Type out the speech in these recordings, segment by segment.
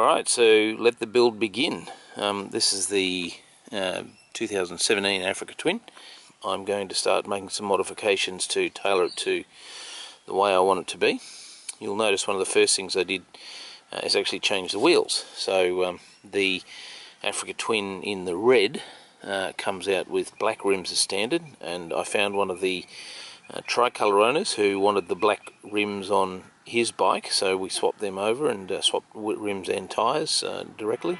Alright, so let the build begin. This is the 2017 Africa Twin. I'm going to start making some modifications to tailor it to the way I want it to be. You'll notice one of the first things I did is actually change the wheels. So the Africa Twin in the red comes out with black rims as standard, and I found one of the tricolour owners who wanted the black rims on his bike, so we swapped them over and swapped rims and tyres directly.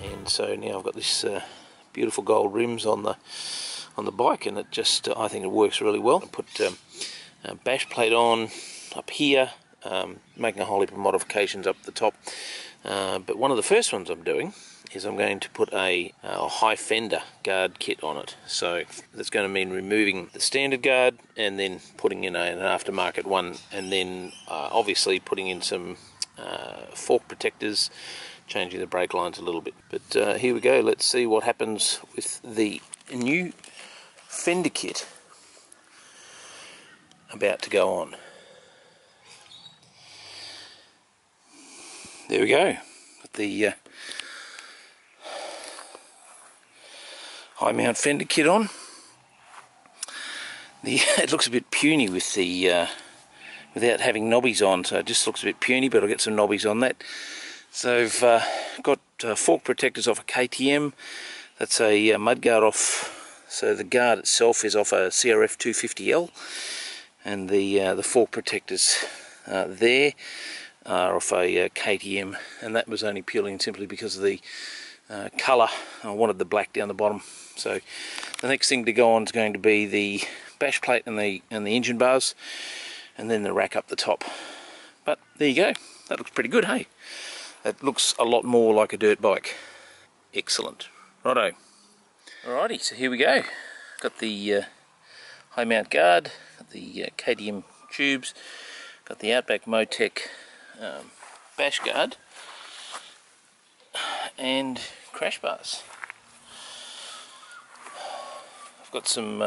And so now I've got this beautiful gold rims on the bike, and it just I think it works really well. I put a bash plate on up here, making a whole heap of modifications up the top, but one of the first ones I'm doing is I'm going to put a high fender guard kit on it. So that's going to mean removing the standard guard and then putting in an aftermarket one, and then obviously putting in some fork protectors, changing the brake lines a little bit. But here we go, let's see what happens with the new fender kit about to go on. There we go, got the high mount fender kit on. It looks a bit puny with the without having knobbies on, so it just looks a bit puny, but I'll get some knobbies on that. So I've got fork protectors off a KTM. That's a mudguard off, so the guard itself is off a CRF 250L, and the fork protectors there are off a KTM, and that was only purely and simply because of the colour. I wanted the black down the bottom. So the next thing to go on is going to be the bash plate and the engine bars, and then the rack up the top. But there you go, that looks pretty good, hey? That looks a lot more like a dirt bike. Excellent. Righto. Alrighty, so here we go. Got the high mount guard, got the KTM tubes, got the Outback Motech bash guard and crash bars. I've got some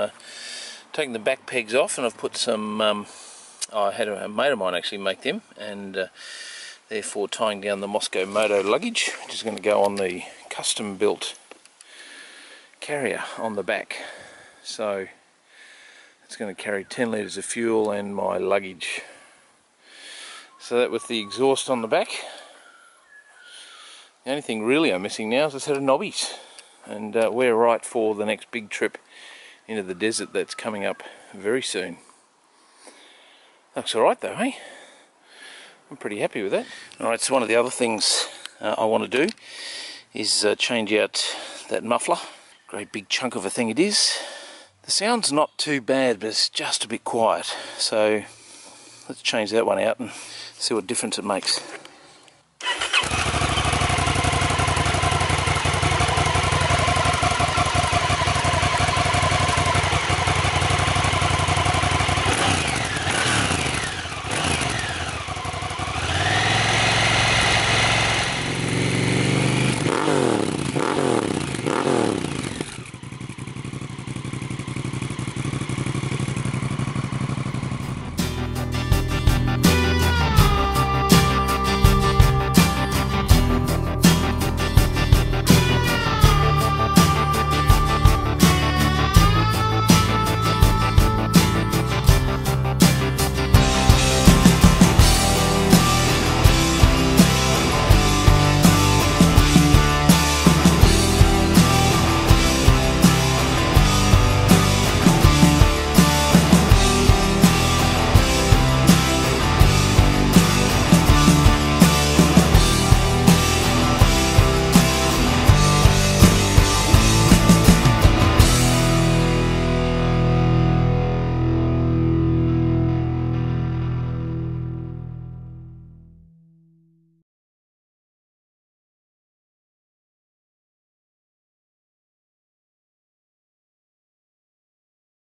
taken the back pegs off, and I've put some I had a mate of mine actually make them, and therefore tying down the Moscow Moto luggage, which is going to go on the custom built carrier on the back. So it's going to carry 10 litres of fuel and my luggage. So that with the exhaust on the back. The only thing really I'm missing now is a set of knobbies, and we're right for the next big trip into the desert that's coming up very soon. Looks alright though, hey? I'm pretty happy with that. Alright, so one of the other things I want to do is change out that muffler. Great big chunk of a thing it is. The sound's not too bad, but it's just a bit quiet, so let's change that one out and see what difference it makes.